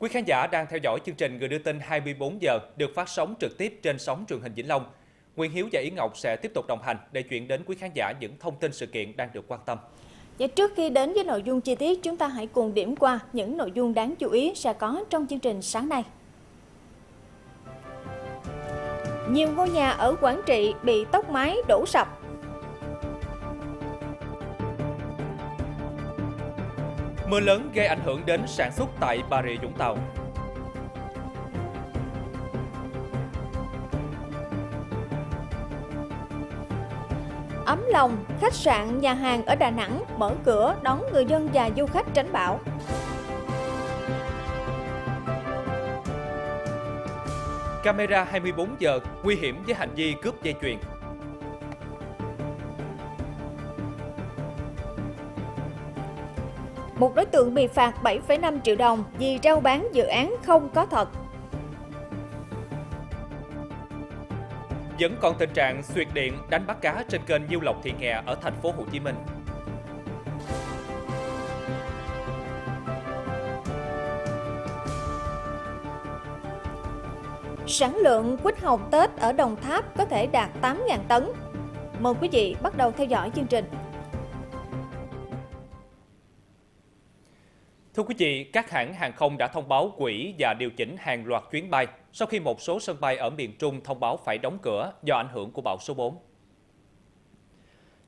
Quý khán giả đang theo dõi chương trình Người đưa tin 24 giờ được phát sóng trực tiếp trên sóng truyền hình Vĩnh Long. Nguyễn Hiếu và Yến Ngọc sẽ tiếp tục đồng hành để chuyển đến quý khán giả những thông tin sự kiện đang được quan tâm. Và trước khi đến với nội dung chi tiết, chúng ta hãy cùng điểm qua những nội dung đáng chú ý sẽ có trong chương trình sáng nay. Nhiều ngôi nhà ở Quảng Trị bị tốc mái đổ sập. Mưa lớn gây ảnh hưởng đến sản xuất tại Bà Rịa Vũng Tàu. Ấm lòng, khách sạn, nhà hàng ở Đà Nẵng mở cửa đón người dân và du khách tránh bão. Camera 24 giờ nguy hiểm với hành vi cướp dây chuyền. Một đối tượng bị phạt 7,5 triệu đồng vì rao bán dự án không có thật. Vẫn còn tình trạng suyệt điện đánh bắt cá trên kênh Nhiêu Lộc - Thị Nghè ở thành phố Hồ Chí Minh. Sản lượng quýt hồng Tết ở Đồng Tháp có thể đạt 8.000 tấn. Mời quý vị bắt đầu theo dõi chương trình. Thưa quý vị, các hãng hàng không đã thông báo hủy và điều chỉnh hàng loạt chuyến bay sau khi một số sân bay ở miền Trung thông báo phải đóng cửa do ảnh hưởng của bão số 4.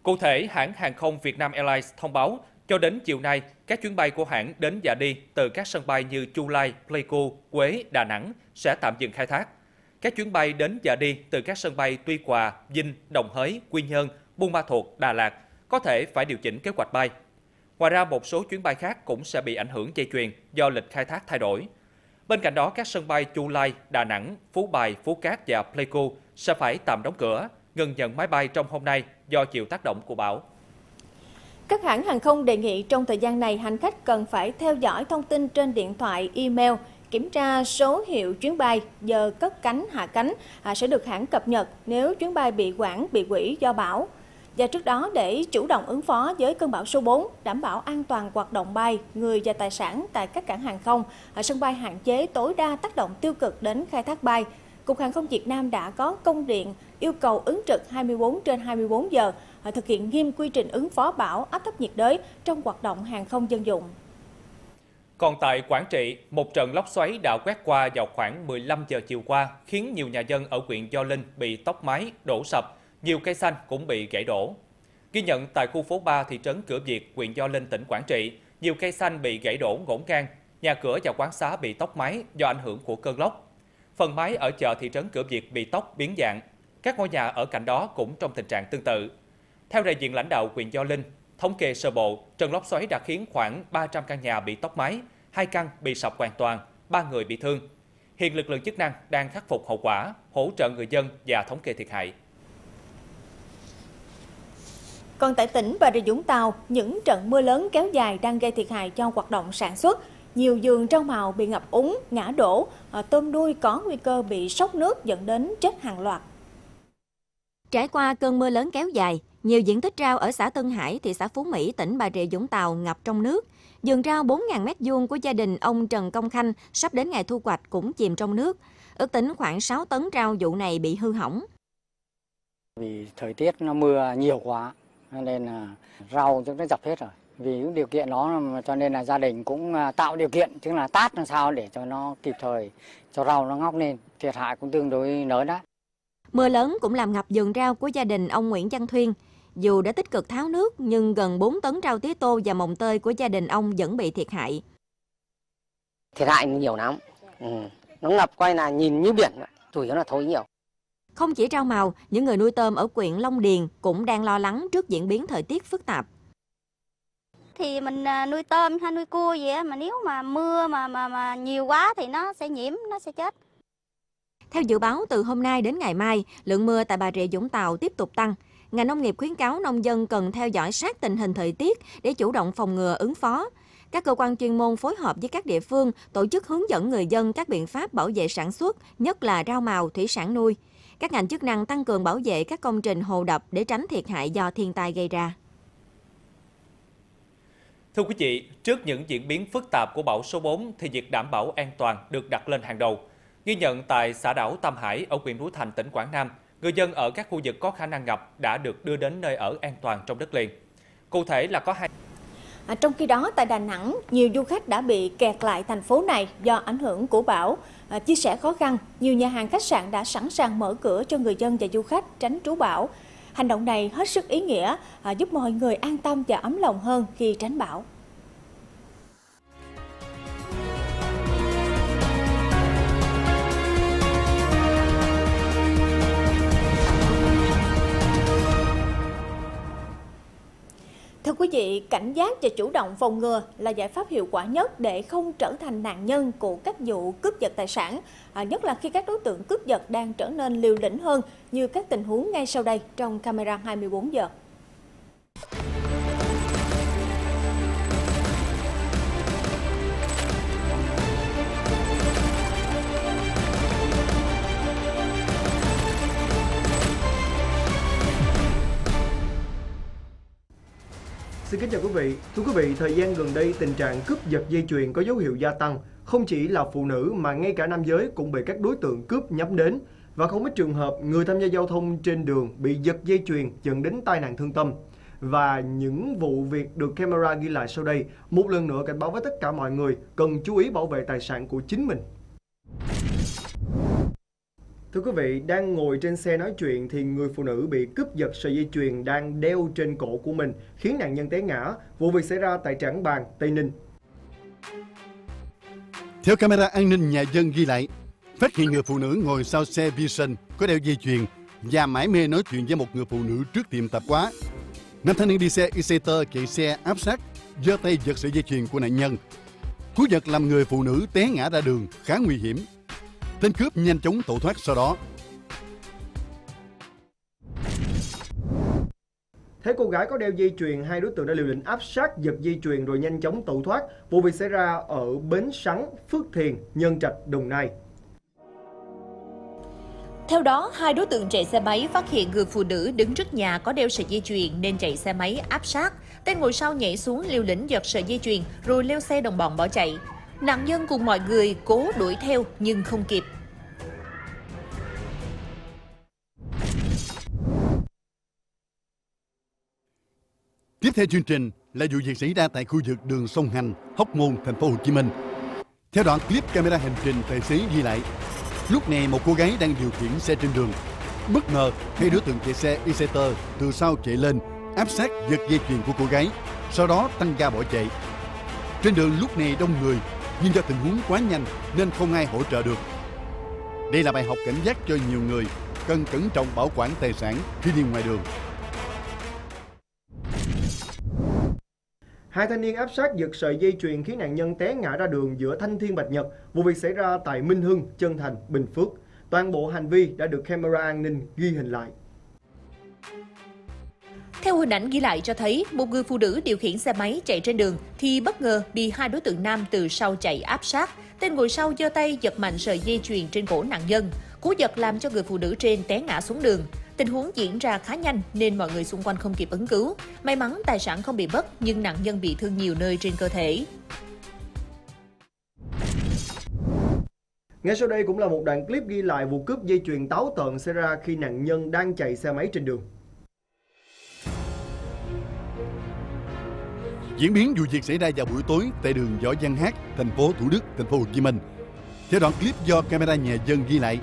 Cụ thể, hãng hàng không Việt Nam Airlines thông báo cho đến chiều nay, các chuyến bay của hãng đến và đi từ các sân bay như Chu Lai, Pleiku, Quế, Đà Nẵng sẽ tạm dừng khai thác. Các chuyến bay đến và đi từ các sân bay Tuy Hòa, Vinh, Đồng Hới, Quy Nhơn, Buôn Ma Thuột, Đà Lạt có thể phải điều chỉnh kế hoạch bay. Ngoài ra, một số chuyến bay khác cũng sẽ bị ảnh hưởng dây chuyền do lịch khai thác thay đổi. Bên cạnh đó, các sân bay Chu Lai, Đà Nẵng, Phú Bài, Phú Cát và Pleiku sẽ phải tạm đóng cửa, ngừng nhận máy bay trong hôm nay do chịu tác động của bão. Các hãng hàng không đề nghị trong thời gian này, hành khách cần phải theo dõi thông tin trên điện thoại, email, kiểm tra số hiệu chuyến bay, giờ cất cánh, hạ cánh sẽ được hãng cập nhật nếu chuyến bay bị hoãn, bị hủy do bão. Và trước đó, để chủ động ứng phó với cơn bão số 4, đảm bảo an toàn hoạt động bay, người và tài sản tại các cảng hàng không, ở sân bay hạn chế tối đa tác động tiêu cực đến khai thác bay, Cục Hàng không Việt Nam đã có công điện yêu cầu ứng trực 24/24 giờ, thực hiện nghiêm quy trình ứng phó bão áp thấp nhiệt đới trong hoạt động hàng không dân dụng. Còn tại Quảng Trị, một trận lốc xoáy đã quét qua vào khoảng 15 giờ chiều qua, khiến nhiều nhà dân ở huyện Gio Linh bị tốc mái, đổ sập, nhiều cây xanh cũng bị gãy đổ. Ghi nhận tại khu phố 3 thị trấn Cửa Việt, huyện Gio Linh, tỉnh Quảng Trị, nhiều cây xanh bị gãy đổ ngổn ngang, nhà cửa và quán xá bị tốc mái do ảnh hưởng của cơn lốc. Phần mái ở chợ thị trấn Cửa Việt bị tốc biến dạng, các ngôi nhà ở cạnh đó cũng trong tình trạng tương tự. Theo đại diện lãnh đạo huyện Gio Linh, thống kê sơ bộ, trận lốc xoáy đã khiến khoảng 300 căn nhà bị tốc mái, 2 căn bị sập hoàn toàn, 3 người bị thương. Hiện lực lượng chức năng đang khắc phục hậu quả, hỗ trợ người dân và thống kê thiệt hại. Còn tại tỉnh Bà Rịa Vũng Tàu, những trận mưa lớn kéo dài đang gây thiệt hại cho hoạt động sản xuất. Nhiều vườn rau màu bị ngập úng, ngã đổ, tôm nuôi có nguy cơ bị sốc nước dẫn đến chết hàng loạt. Trải qua cơn mưa lớn kéo dài, nhiều diện tích rau ở xã Tân Hải, thị xã Phú Mỹ, tỉnh Bà Rịa Vũng Tàu ngập trong nước. Vườn rau 4.000 m2 của gia đình ông Trần Công Khanh sắp đến ngày thu hoạch cũng chìm trong nước. Ước tính khoảng 6 tấn rau vụ này bị hư hỏng. Vì thời tiết nó mưa nhiều quá nên là rau chúng nó dập hết rồi. Vì những điều kiện đó cho nên là gia đình cũng tạo điều kiện, tức là tát làm sao để cho nó kịp thời, cho rau nó ngóc lên. Thiệt hại cũng tương đối lớn đó. Mưa lớn cũng làm ngập vườn rau của gia đình ông Nguyễn Giang Thuyên. Dù đã tích cực tháo nước nhưng gần 4 tấn rau tía tô và mồng tơi của gia đình ông vẫn bị thiệt hại. Thiệt hại nhiều lắm. Nó ngập coi là nhìn như biển, chủ yếu là thối nhiều. Không chỉ rau màu, những người nuôi tôm ở huyện Long Điền cũng đang lo lắng trước diễn biến thời tiết phức tạp. Thì mình nuôi tôm hay nuôi cua gì á, mà nếu mà mưa mà nhiều quá thì nó sẽ nhiễm, nó sẽ chết. Theo dự báo, từ hôm nay đến ngày mai, lượng mưa tại Bà Rịa Vũng Tàu tiếp tục tăng. Ngành nông nghiệp khuyến cáo nông dân cần theo dõi sát tình hình thời tiết để chủ động phòng ngừa ứng phó. Các cơ quan chuyên môn phối hợp với các địa phương tổ chức hướng dẫn người dân các biện pháp bảo vệ sản xuất, nhất là rau màu, thủy sản nuôi. Các ngành chức năng tăng cường bảo vệ các công trình hồ đập để tránh thiệt hại do thiên tai gây ra. Thưa quý vị, trước những diễn biến phức tạp của bão số 4 thì việc đảm bảo an toàn được đặt lên hàng đầu. Ghi nhận tại xã đảo Tam Hải ở huyện Núi Thành, tỉnh Quảng Nam, người dân ở các khu vực có khả năng ngập đã được đưa đến nơi ở an toàn trong đất liền. Cụ thể là có trong khi đó, tại Đà Nẵng, nhiều du khách đã bị kẹt lại thành phố này do ảnh hưởng của bão. Chia sẻ khó khăn, nhiều nhà hàng khách sạn đã sẵn sàng mở cửa cho người dân và du khách tránh trú bão. Hành động này hết sức ý nghĩa, giúp mọi người an tâm và ấm lòng hơn khi tránh bão. Thưa quý vị, cảnh giác và chủ động phòng ngừa là giải pháp hiệu quả nhất để không trở thành nạn nhân của các vụ cướp giật tài sản, nhất là khi các đối tượng cướp giật đang trở nên liều lĩnh hơn, như các tình huống ngay sau đây trong camera 24 giờ. Xin kính chào quý vị. Thưa quý vị, thời gian gần đây tình trạng cướp giật dây chuyền có dấu hiệu gia tăng. Không chỉ là phụ nữ mà ngay cả nam giới cũng bị các đối tượng cướp nhắm đến. Và không ít trường hợp người tham gia giao thông trên đường bị giật dây chuyền dẫn đến tai nạn thương tâm. Và những vụ việc được camera ghi lại sau đây một lần nữa cảnh báo với tất cả mọi người cần chú ý bảo vệ tài sản của chính mình. Thưa quý vị, đang ngồi trên xe nói chuyện thì người phụ nữ bị cướp giật sợi dây chuyền đang đeo trên cổ của mình, khiến nạn nhân té ngã. Vụ việc xảy ra tại Trảng Bàng, Tây Ninh. Theo camera an ninh nhà dân ghi lại, phát hiện người phụ nữ ngồi sau xe Vision có đeo dây chuyền và mải mê nói chuyện với một người phụ nữ trước tiệm tạp hóa. Nam thanh niên đi xe Exciter chạy xe áp sát, giơ tay giật sợi dây chuyền của nạn nhân. Cú giật làm người phụ nữ té ngã ra đường, khá nguy hiểm. Tên cướp nhanh chóng tẩu thoát sau đó. Thấy cô gái có đeo dây chuyền, hai đối tượng đã liều lĩnh áp sát, giật dây chuyền rồi nhanh chóng tẩu thoát. Vụ việc xảy ra ở Bến Sắn, Phước Thiền, Nhân Trạch, Đồng Nai. Theo đó, hai đối tượng chạy xe máy phát hiện người phụ nữ đứng trước nhà có đeo sợi dây chuyền nên chạy xe máy áp sát. Tên ngồi sau nhảy xuống liều lĩnh giật sợi dây chuyền rồi leo xe đồng bọn bỏ chạy. Nạn nhân cùng mọi người cố đuổi theo nhưng không kịp. Tiếp theo chương trình là vụ việc xảy ra tại khu vực đường sông Hành, Hóc Môn, thành phố Hồ Chí Minh. Theo đoạn clip camera hành trình tài xế ghi lại, lúc này một cô gái đang điều khiển xe trên đường. Bất ngờ, hai đối tượng chạy xe Exciter từ sau chạy lên, áp sát giật dây chuyền của cô gái, sau đó tăng ga bỏ chạy. Trên đường lúc này đông người, nhưng do tình huống quá nhanh nên không ai hỗ trợ được. Đây là bài học cảnh giác cho nhiều người, cần cẩn trọng bảo quản tài sản khi đi ngoài đường. Hai thanh niên áp sát giật sợi dây chuyền khiến nạn nhân té ngã ra đường giữa Thanh Thiên Bạch Nhật. Vụ việc xảy ra tại Minh Hưng, Trân Thành, Bình Phước. Toàn bộ hành vi đã được camera an ninh ghi hình lại. Theo hình ảnh ghi lại cho thấy, một người phụ nữ điều khiển xe máy chạy trên đường thì bất ngờ bị hai đối tượng nam từ sau chạy áp sát. Tên ngồi sau giơ tay giật mạnh sợi dây chuyền trên cổ nạn nhân. Cú giật làm cho người phụ nữ trên té ngã xuống đường. Tình huống diễn ra khá nhanh nên mọi người xung quanh không kịp ứng cứu. May mắn tài sản không bị mất nhưng nạn nhân bị thương nhiều nơi trên cơ thể. Ngay sau đây cũng là một đoạn clip ghi lại vụ cướp dây chuyền táo tợn xảy ra khi nạn nhân đang chạy xe máy trên đường. Diễn biến vụ việc xảy ra vào buổi tối tại đường Võ Văn Hát, thành phố Thủ Đức, thành phố Hồ Chí Minh. Theo đoạn clip do camera nhà dân ghi lại,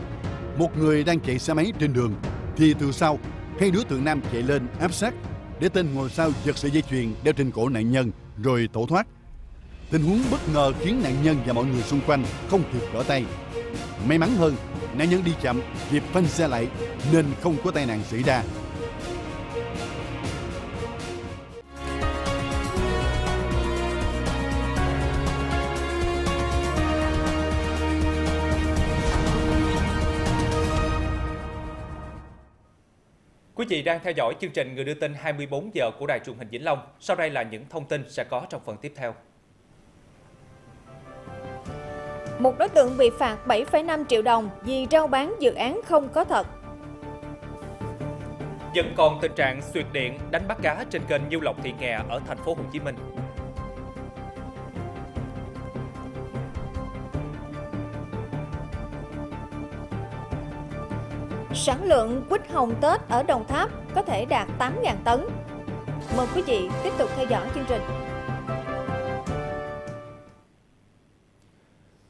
một người đang chạy xe máy trên đường thì từ sau hai đối tượng nam chạy lên áp sát để tên ngồi sau giật sợi dây chuyền đeo trên cổ nạn nhân rồi tẩu thoát. Tình huống bất ngờ khiến nạn nhân và mọi người xung quanh không kịp trở tay. May mắn hơn, nạn nhân đi chậm kịp phanh xe lại nên không có tai nạn xảy ra. Quý vị đang theo dõi chương trình Người đưa tin 24 giờ của Đài truyền hình Vĩnh Long. Sau đây là những thông tin sẽ có trong phần tiếp theo. Một đối tượng bị phạt 7,5 triệu đồng vì rao bán dự án không có thật. Vẫn còn tình trạng xuyệt điện đánh bắt cá trên kênh Nhiêu Lộc - Thị Nghè ở thành phố Hồ Chí Minh. Sản lượng quýt hồng Tết ở Đồng Tháp có thể đạt 8.000 tấn. Mời quý vị tiếp tục theo dõi chương trình.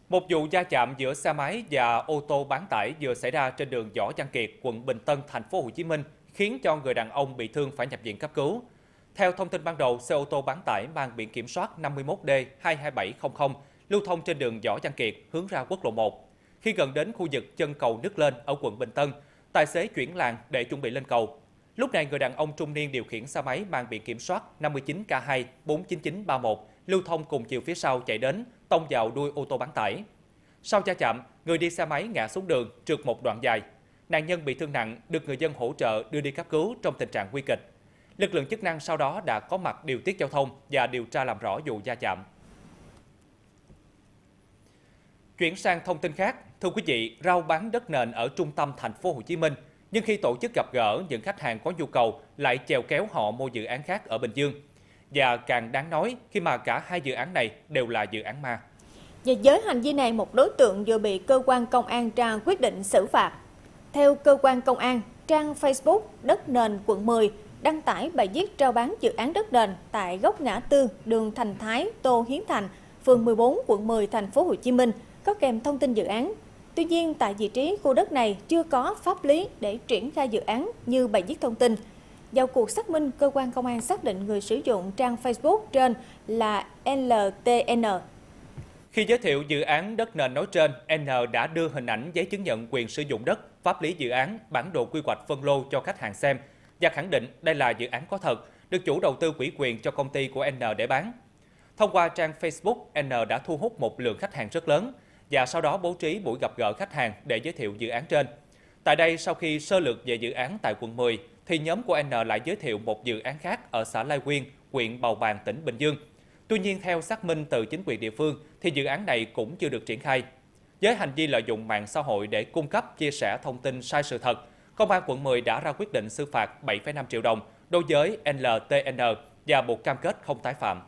Một vụ va chạm giữa xe máy và ô tô bán tải vừa xảy ra trên đường Võ Văn Kiệt, quận Bình Tân, thành phố Hồ Chí Minh, khiến cho người đàn ông bị thương phải nhập viện cấp cứu. Theo thông tin ban đầu, xe ô tô bán tải mang biển kiểm soát 51D22700 lưu thông trên đường Võ Văn Kiệt hướng ra quốc lộ 1. Khi gần đến khu vực chân cầu Nước Lên ở quận Bình Tân, tài xế chuyển làn để chuẩn bị lên cầu. Lúc này, người đàn ông trung niên điều khiển xe máy mang biển kiểm soát 59K2-49931 lưu thông cùng chiều phía sau chạy đến, tông vào đuôi ô tô bán tải. Sau va chạm, người đi xe máy ngã xuống đường, trượt một đoạn dài. Nạn nhân bị thương nặng, được người dân hỗ trợ đưa đi cấp cứu trong tình trạng nguy kịch. Lực lượng chức năng sau đó đã có mặt điều tiết giao thông và điều tra làm rõ vụ va chạm. Chuyển sang thông tin khác, thưa quý vị, rao bán đất nền ở trung tâm thành phố Hồ Chí Minh, nhưng khi tổ chức gặp gỡ, những khách hàng có nhu cầu lại chèo kéo họ mua dự án khác ở Bình Dương. Và càng đáng nói khi mà cả hai dự án này đều là dự án ma. Và với hành vi này, một đối tượng vừa bị cơ quan công an ra quyết định xử phạt. Theo cơ quan công an, trang Facebook Đất Nền quận 10 đăng tải bài viết rao bán dự án đất nền tại góc ngã tư đường Thành Thái, Tô Hiến Thành, phường 14, quận 10, thành phố Hồ Chí Minh, có kèm thông tin dự án. Tuy nhiên, tại vị trí khu đất này chưa có pháp lý để triển khai dự án như bài viết thông tin. Vào cuộc xác minh, cơ quan công an xác định người sử dụng trang Facebook trên là LTN. Khi giới thiệu dự án đất nền nói trên, N đã đưa hình ảnh giấy chứng nhận quyền sử dụng đất, pháp lý dự án, bản đồ quy hoạch phân lô cho khách hàng xem và khẳng định đây là dự án có thật, được chủ đầu tư ủy quyền cho công ty của N để bán. Thông qua trang Facebook, N đã thu hút một lượng khách hàng rất lớn và sau đó bố trí buổi gặp gỡ khách hàng để giới thiệu dự án trên. Tại đây, sau khi sơ lược về dự án tại quận 10, thì nhóm của N lại giới thiệu một dự án khác ở xã Lai Uyên, huyện Bầu Bàng, tỉnh Bình Dương. Tuy nhiên, theo xác minh từ chính quyền địa phương, thì dự án này cũng chưa được triển khai. Với hành vi lợi dụng mạng xã hội để cung cấp, chia sẻ thông tin sai sự thật, Công an quận 10 đã ra quyết định xử phạt 7,5 triệu đồng đối với LTN và buộc cam kết không tái phạm.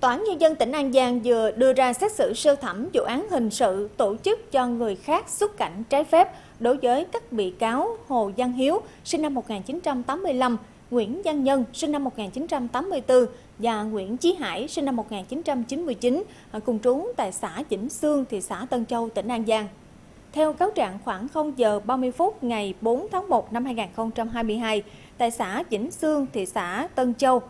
Tòa án Nhân dân tỉnh An Giang vừa đưa ra xét xử sơ thẩm vụ án hình sự tổ chức cho người khác xuất cảnh trái phép đối với các bị cáo Hồ Văn Hiếu, sinh năm 1985, Nguyễn Giang Nhân, sinh năm 1984 và Nguyễn Trí Hải, sinh năm 1999, cùng trú tại xã Vĩnh Sương, thị xã Tân Châu, tỉnh An Giang. Theo cáo trạng, khoảng 0 giờ 30 phút ngày 4 tháng 1 năm 2022, tại xã Vĩnh Sương, thị xã Tân Châu,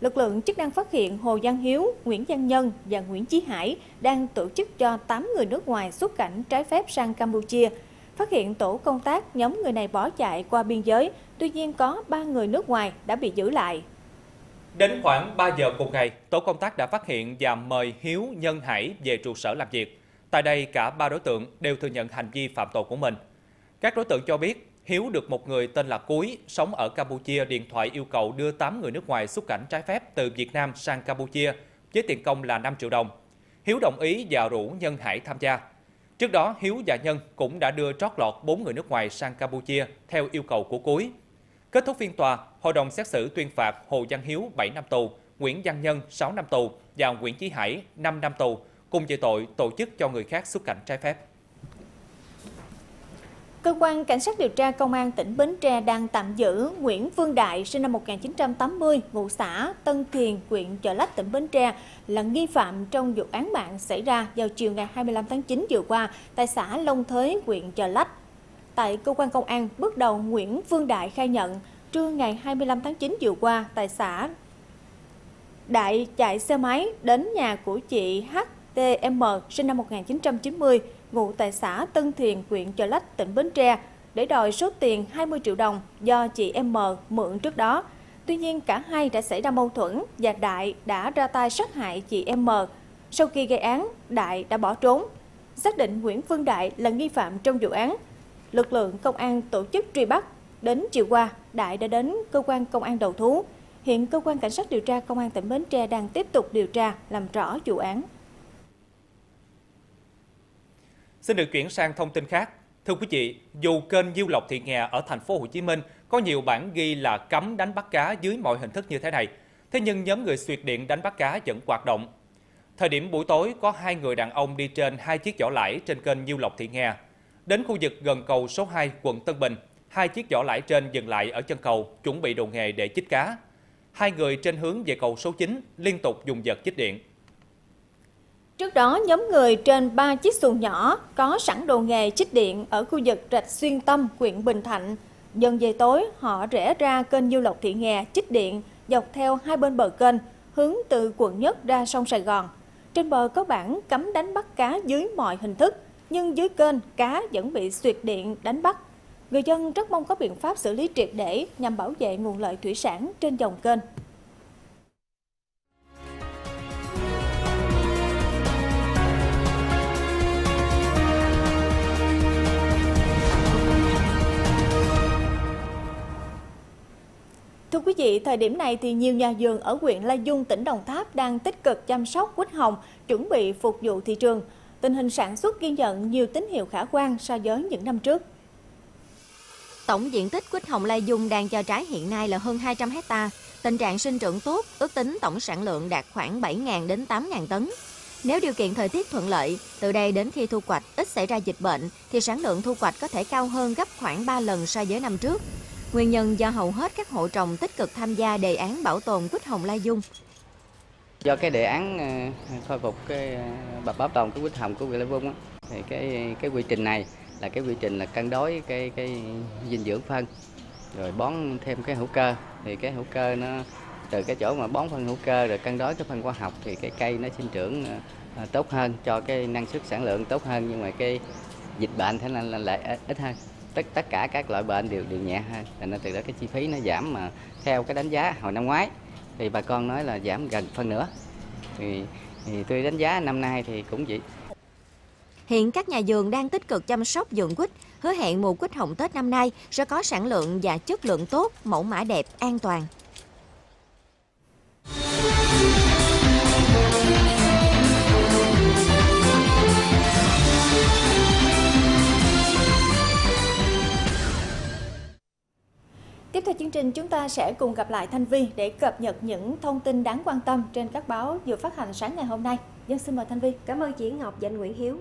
lực lượng chức năng phát hiện Hồ Văn Hiếu, Nguyễn Giang Nhân và Nguyễn Trí Hải đang tổ chức cho 8 người nước ngoài xuất cảnh trái phép sang Campuchia. Phát hiện tổ công tác, nhóm người này bỏ chạy qua biên giới, tuy nhiên có 3 người nước ngoài đã bị giữ lại. Đến khoảng 3 giờ cùng ngày, tổ công tác đã phát hiện và mời Hiếu, Nhân, Hải về trụ sở làm việc. Tại đây, cả 3 đối tượng đều thừa nhận hành vi phạm tội của mình. Các đối tượng cho biết, Hiếu được một người tên là Cuối, sống ở Campuchia, điện thoại yêu cầu đưa 8 người nước ngoài xuất cảnh trái phép từ Việt Nam sang Campuchia, với tiền công là 5 triệu đồng. Hiếu đồng ý và rủ Nhân, Hải tham gia. Trước đó, Hiếu và Nhân cũng đã đưa trót lọt 4 người nước ngoài sang Campuchia theo yêu cầu của Cuối. Kết thúc phiên tòa, hội đồng xét xử tuyên phạt Hồ Văn Hiếu 7 năm tù, Nguyễn Văn Nhân 6 năm tù và Nguyễn Chí Hải 5 năm tù, cùng về tội tổ chức cho người khác xuất cảnh trái phép. Cơ quan Cảnh sát điều tra Công an tỉnh Bến Tre đang tạm giữ Nguyễn Phương Đại, sinh năm 1980, ngụ xã Tân Thiền, huyện Chợ Lách, tỉnh Bến Tre, là nghi phạm trong vụ án mạng xảy ra vào chiều ngày 25 tháng 9 vừa qua tại xã Long Thới, huyện Chợ Lách. Tại cơ quan công an, bước đầu Nguyễn Phương Đại khai nhận, trưa ngày 25 tháng 9 vừa qua, tại xã Đại chạy xe máy đến nhà của chị HTM, sinh năm 1990, ngụ tại xã Tân Thiền, huyện Chợ Lách, tỉnh Bến Tre, để đòi số tiền 20 triệu đồng do chị M mượn trước đó. Tuy nhiên, cả hai đã xảy ra mâu thuẫn và Đại đã ra tay sát hại chị M. Sau khi gây án, Đại đã bỏ trốn. Xác định Nguyễn Phương Đại là nghi phạm trong vụ án, lực lượng công an tổ chức truy bắt. Đến chiều qua, Đại đã đến cơ quan công an đầu thú. Hiện cơ quan Cảnh sát điều tra Công an tỉnh Bến Tre đang tiếp tục điều tra làm rõ vụ án. Xin được chuyển sang thông tin khác. Thưa quý vị, dù kênh Nhiêu Lộc Thị Nghè ở thành phố Hồ Chí Minh có nhiều bản ghi là cấm đánh bắt cá dưới mọi hình thức như thế này, thế nhưng nhóm người xuyệt điện đánh bắt cá vẫn hoạt động. Thời điểm buổi tối, có 2 người đàn ông đi trên 2 chiếc vỏ lãi trên kênh Nhiêu Lộc Thị Nghè. Đến khu vực gần cầu số 2, quận Tân Bình, hai chiếc giỏ lải trên dừng lại ở chân cầu, chuẩn bị đồ nghề để chích cá. Hai người trên hướng về cầu số 9 liên tục dùng vật chích điện. Trước đó, nhóm người trên 3 chiếc xuồng nhỏ có sẵn đồ nghề chích điện ở khu vực rạch Xuyên Tâm, huyện Bình Thạnh. Dần về tối, họ rẽ ra kênh Nhiêu Lộc - Thị Nghè chích điện dọc theo hai bên bờ kênh, hướng từ quận Nhất ra sông Sài Gòn. Trên bờ có bảng cấm đánh bắt cá dưới mọi hình thức, nhưng dưới kênh cá vẫn bị suyệt điện đánh bắt. Người dân rất mong có biện pháp xử lý triệt để nhằm bảo vệ nguồn lợi thủy sản trên dòng kênh. Thưa quý vị, thời điểm này thì nhiều nhà vườn ở huyện Lai Dung, tỉnh Đồng Tháp đang tích cực chăm sóc quýt hồng, chuẩn bị phục vụ thị trường. Tình hình sản xuất ghi nhận nhiều tín hiệu khả quan so với những năm trước. Tổng diện tích quýt hồng Lai Dung đang cho trái hiện nay là hơn 200 ha. Tình trạng sinh trưởng tốt, ước tính tổng sản lượng đạt khoảng 7.000 đến 8.000 tấn. Nếu điều kiện thời tiết thuận lợi, từ đây đến khi thu hoạch ít xảy ra dịch bệnh, thì sản lượng thu hoạch có thể cao hơn gấp khoảng 3 lần so với năm trước. Nguyên nhân do hầu hết các hộ trồng tích cực tham gia đề án bảo tồn quýt hồng Lai Dung. Do cái đề án khôi phục cái bảo tồn cái quýt hồng của huyện Lai Dung thì cái quy trình này là cái quy trình là cân đối cái dinh dưỡng phân rồi bón thêm cái hữu cơ, thì cái hữu cơ nó từ cái chỗ mà bón phân hữu cơ rồi cân đối cái phân hóa học thì cái cây nó sinh trưởng tốt hơn, cho cái năng suất sản lượng tốt hơn, nhưng mà cái dịch bệnh thế nên là lại ít hơn. Tất cả các loại bệnh đều nhẹ hơn, nên từ đó cái chi phí nó giảm, mà theo cái đánh giá hồi năm ngoái thì bà con nói là giảm gần phân nửa, thì tôi đánh giá năm nay thì cũng vậy. Hiện các nhà vườn đang tích cực chăm sóc vườn quýt, hứa hẹn mùa quýt hồng Tết năm nay sẽ có sản lượng và chất lượng tốt, mẫu mã đẹp, an toàn. Tiếp theo chương trình, chúng ta sẽ cùng gặp lại Thanh Vy để cập nhật những thông tin đáng quan tâm trên các báo vừa phát hành sáng ngày hôm nay. Dân xin mời Thanh Vy. Cảm ơn chị Ngọc và anh Nguyễn Hiếu.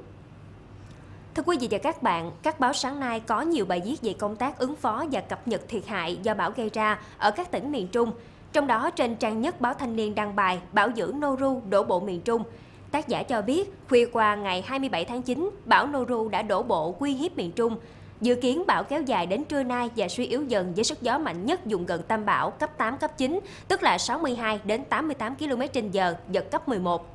Thưa quý vị và các bạn, các báo sáng nay có nhiều bài viết về công tác ứng phó và cập nhật thiệt hại do bão gây ra ở các tỉnh miền Trung. Trong đó, trên trang nhất báo Thanh niên đăng bài "Bão dữ Noru đổ bộ miền Trung". Tác giả cho biết, khuya qua ngày 27 tháng 9, bão Noru đã đổ bộ uy hiếp miền Trung. Dự kiến bão kéo dài đến trưa nay và suy yếu dần với sức gió mạnh nhất vùng gần tâm bão cấp 8, cấp 9, tức là 62 đến 88 km/h, giật cấp 11.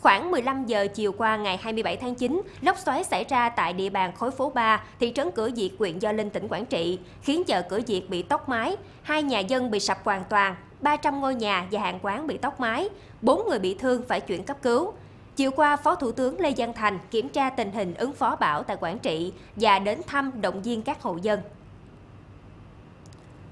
Khoảng 15 giờ chiều qua ngày 27 tháng 9, lốc xoáy xảy ra tại địa bàn khối phố 3, thị trấn Cửa Việt, huyện Gio Linh, tỉnh Quảng Trị, khiến chợ Cửa Việt bị tốc mái, 2 nhà dân bị sập hoàn toàn, 300 ngôi nhà và hàng quán bị tốc mái, 4 người bị thương phải chuyển cấp cứu. Chiều qua, Phó Thủ tướng Lê Giang Thành kiểm tra tình hình ứng phó bão tại Quảng Trị và đến thăm động viên các hộ dân.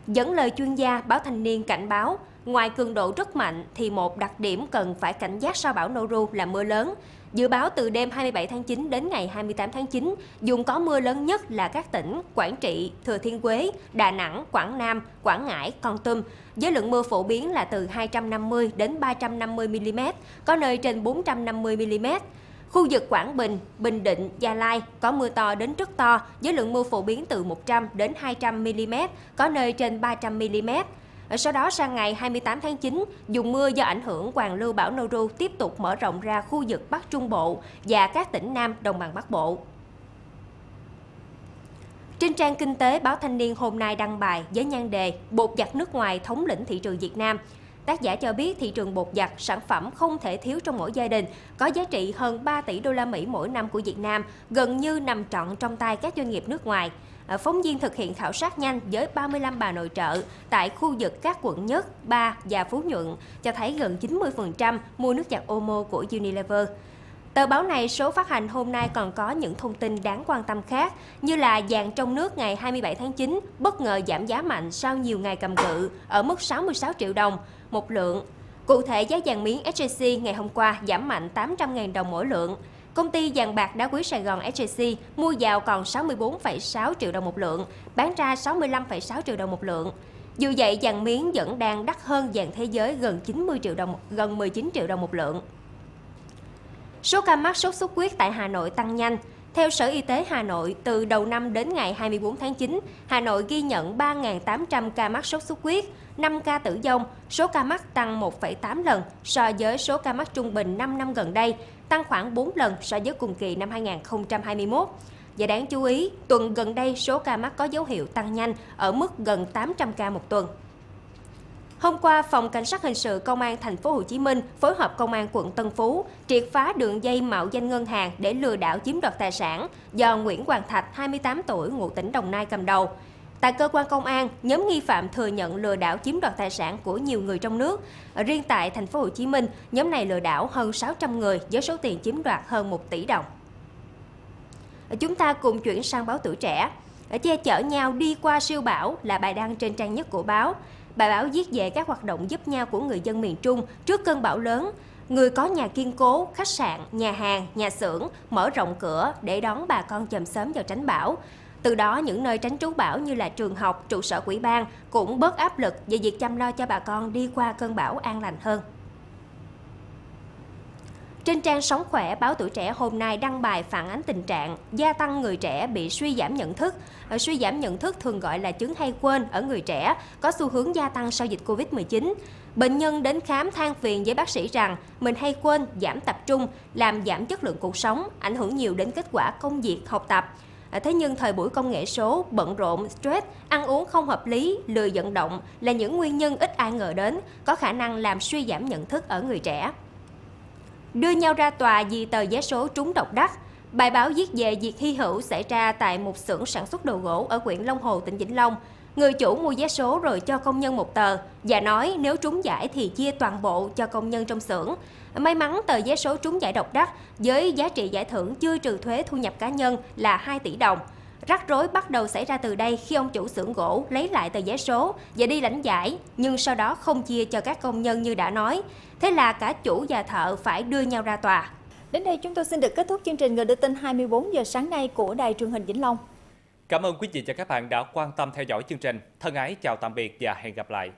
Dẫn lời chuyên gia, báo Thanh niên cảnh báo, ngoài cường độ rất mạnh thì một đặc điểm cần phải cảnh giác sau bão Noru là mưa lớn. Dự báo từ đêm 27 tháng 9 đến ngày 28 tháng 9, vùng có mưa lớn nhất là các tỉnh Quảng Trị, Thừa Thiên Huế, Đà Nẵng, Quảng Nam, Quảng Ngãi, Kon Tum, với lượng mưa phổ biến là từ 250 đến 350 mm, có nơi trên 450 mm. Khu vực Quảng Bình, Bình Định, Gia Lai có mưa to đến rất to, với lượng mưa phổ biến từ 100 đến 200 mm, có nơi trên 300 mm. Sau đó sang ngày 28 tháng 9, vùng mưa do ảnh hưởng hoàn lưu bão Noru tiếp tục mở rộng ra khu vực Bắc Trung Bộ và các tỉnh Nam Đồng bằng Bắc Bộ. Trên trang kinh tế, báo Thanh niên hôm nay đăng bài với nhan đề "Bột giặt nước ngoài thống lĩnh thị trường Việt Nam". Tác giả cho biết thị trường bột giặt, sản phẩm không thể thiếu trong mỗi gia đình, có giá trị hơn 3 tỷ đô la Mỹ mỗi năm của Việt Nam, gần như nằm trọn trong tay các doanh nghiệp nước ngoài. Phóng viên thực hiện khảo sát nhanh với 35 bà nội trợ tại khu vực các quận Nhất, Ba và Phú Nhuận, cho thấy gần 90% mua nước giặt Omo của Unilever. Tờ báo này số phát hành hôm nay còn có những thông tin đáng quan tâm khác, như là vàng trong nước ngày 27 tháng 9 bất ngờ giảm giá mạnh sau nhiều ngày cầm cự ở mức 66 triệu đồng một lượng. Cụ thể, giá vàng miếng SJC ngày hôm qua giảm mạnh 800.000 đồng mỗi lượng. Công ty vàng bạc đá quý Sài Gòn SJC mua vào còn 64,6 triệu đồng một lượng, bán ra 65,6 triệu đồng một lượng. Dù vậy, vàng miếng vẫn đang đắt hơn vàng thế giới gần 19 triệu đồng một lượng. Số ca mắc sốt xuất huyết tại Hà Nội tăng nhanh. Theo Sở Y tế Hà Nội, từ đầu năm đến ngày 24 tháng 9, Hà Nội ghi nhận 3.800 ca mắc sốt xuất huyết, 5 ca tử vong, số ca mắc tăng 1,8 lần so với số ca mắc trung bình 5 năm gần đây, tăng khoảng 4 lần so với cùng kỳ năm 2021. Và đáng chú ý, tuần gần đây số ca mắc có dấu hiệu tăng nhanh ở mức gần 800 ca một tuần. Hôm qua, Phòng Cảnh sát Hình sự Công an Thành phố Hồ Chí Minh phối hợp Công an quận Tân Phú triệt phá đường dây mạo danh ngân hàng để lừa đảo chiếm đoạt tài sản do Nguyễn Hoàng Thạch, 28 tuổi, ngụ tỉnh Đồng Nai cầm đầu. Tại cơ quan công an, nhóm nghi phạm thừa nhận lừa đảo chiếm đoạt tài sản của nhiều người trong nước. Riêng tại Thành phố Hồ Chí Minh, nhóm này lừa đảo hơn 600 người với số tiền chiếm đoạt hơn 1 tỷ đồng. Chúng ta cùng chuyển sang báo Tuổi Trẻ. Che chở nhau đi qua siêu bão là bài đăng trên trang nhất của báo. Bài báo viết về các hoạt động giúp nhau của người dân miền Trung trước cơn bão lớn. Người có nhà kiên cố, khách sạn, nhà hàng, nhà xưởng mở rộng cửa để đón bà con chòm xóm vào tránh bão. Từ đó, những nơi tránh trú bão như là trường học, trụ sở ủy ban cũng bớt áp lực về việc chăm lo cho bà con đi qua cơn bão an lành hơn. Trên trang Sống Khỏe, báo Tuổi Trẻ hôm nay đăng bài phản ánh tình trạng gia tăng người trẻ bị suy giảm nhận thức. Suy giảm nhận thức thường gọi là chứng hay quên ở người trẻ, có xu hướng gia tăng sau dịch Covid-19. Bệnh nhân đến khám than phiền với bác sĩ rằng mình hay quên, giảm tập trung, làm giảm chất lượng cuộc sống, ảnh hưởng nhiều đến kết quả công việc, học tập. Thế nhưng thời buổi công nghệ số, bận rộn, stress, ăn uống không hợp lý, lười vận động là những nguyên nhân ít ai ngờ đến, có khả năng làm suy giảm nhận thức ở người trẻ. Đưa nhau ra tòa vì tờ vé số trúng độc đắc. Bài báo viết về việc hy hữu xảy ra tại một xưởng sản xuất đồ gỗ ở huyện Long Hồ, tỉnh Vĩnh Long. Người chủ mua vé số rồi cho công nhân một tờ và nói nếu trúng giải thì chia toàn bộ cho công nhân trong xưởng. May mắn tờ vé số trúng giải độc đắc với giá trị giải thưởng chưa trừ thuế thu nhập cá nhân là 2 tỷ đồng. Rắc rối bắt đầu xảy ra từ đây khi ông chủ xưởng gỗ lấy lại tờ vé số và đi lãnh giải, nhưng sau đó không chia cho các công nhân như đã nói. Thế là cả chủ và thợ phải đưa nhau ra tòa. Đến đây chúng tôi xin được kết thúc chương trình Người đưa tin 24 giờ sáng nay của Đài Truyền hình Vĩnh Long. Cảm ơn quý vị và các bạn đã quan tâm theo dõi chương trình. Thân ái chào tạm biệt và hẹn gặp lại.